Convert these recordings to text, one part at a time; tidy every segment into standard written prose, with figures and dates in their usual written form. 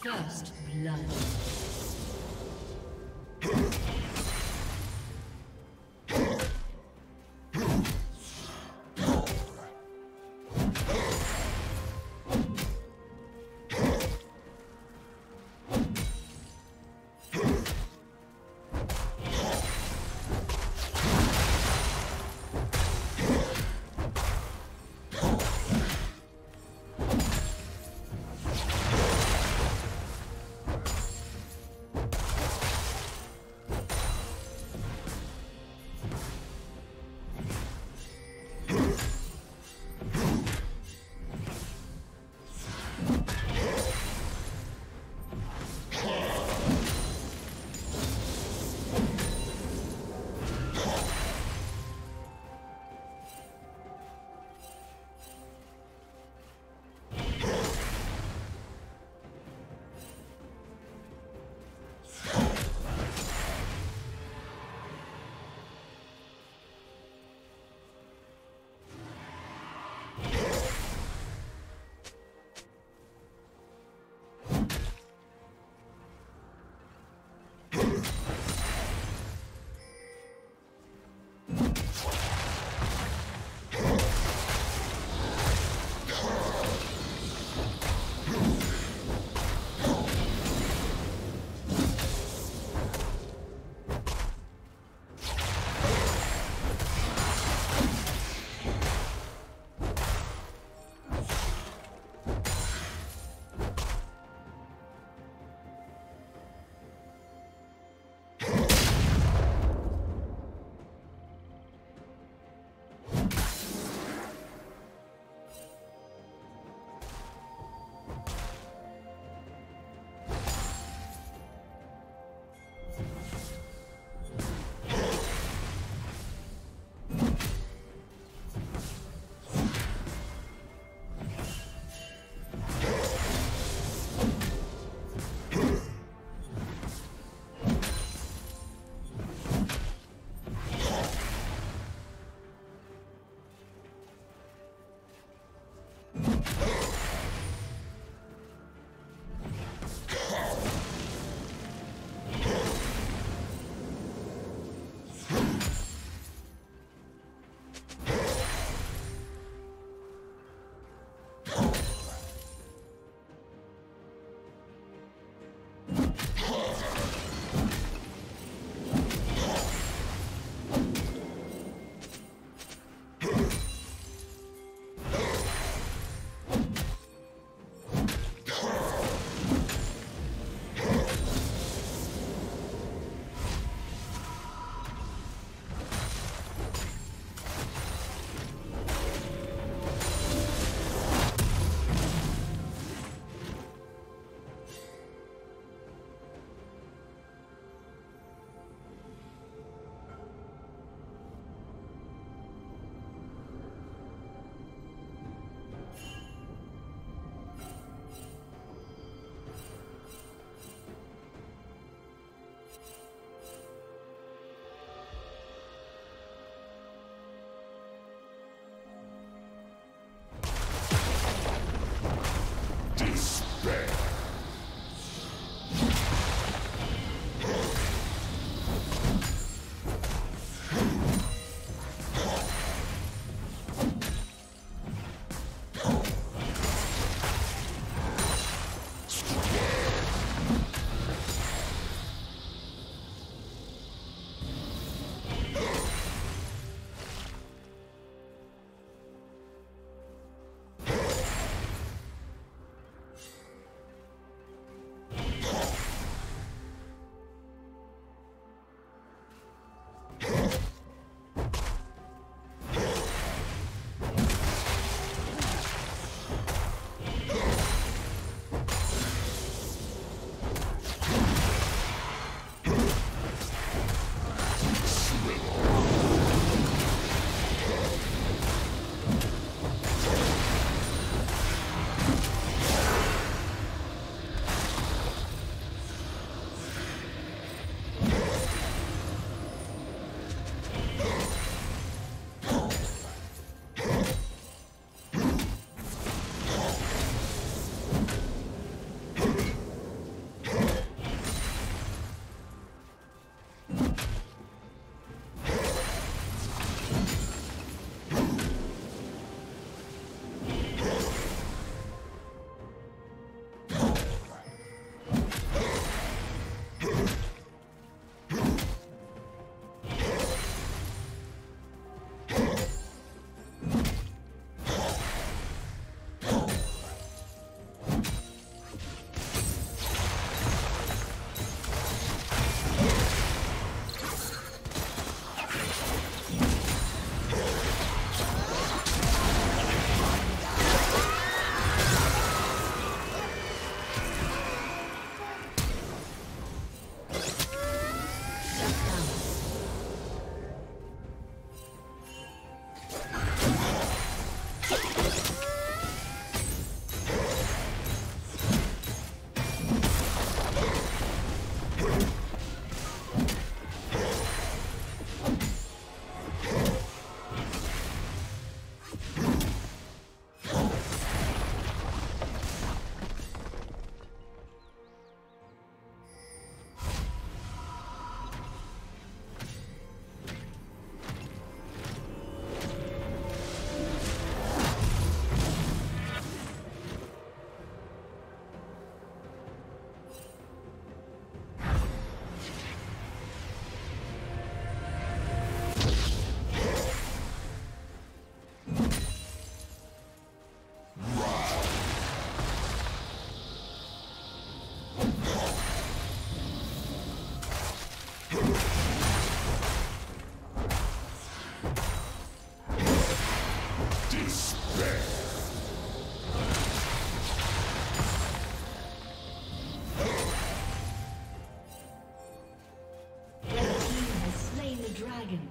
First blood. dragon.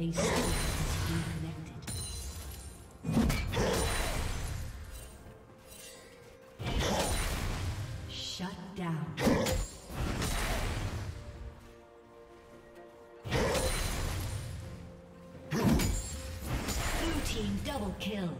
A summoner has been connected. Shut down. Blue team double kill.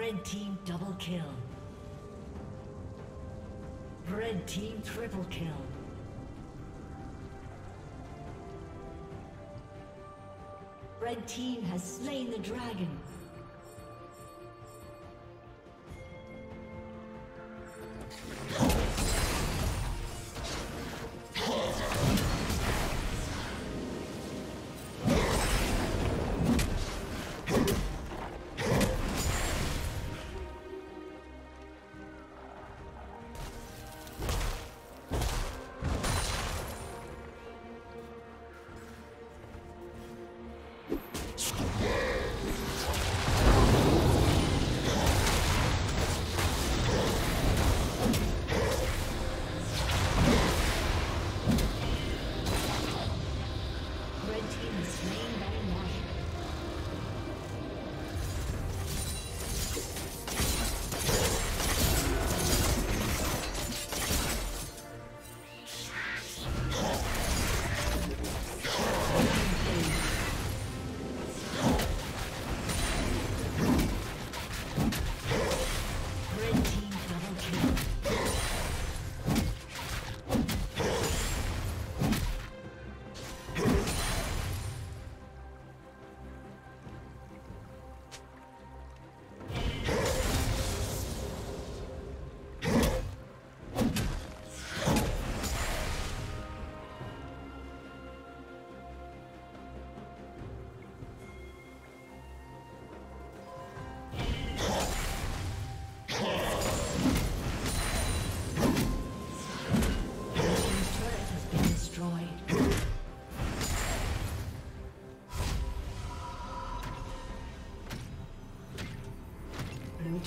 Red team double kill. Red team triple kill. Red team has slain the dragon.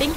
Thank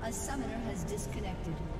A summoner has disconnected.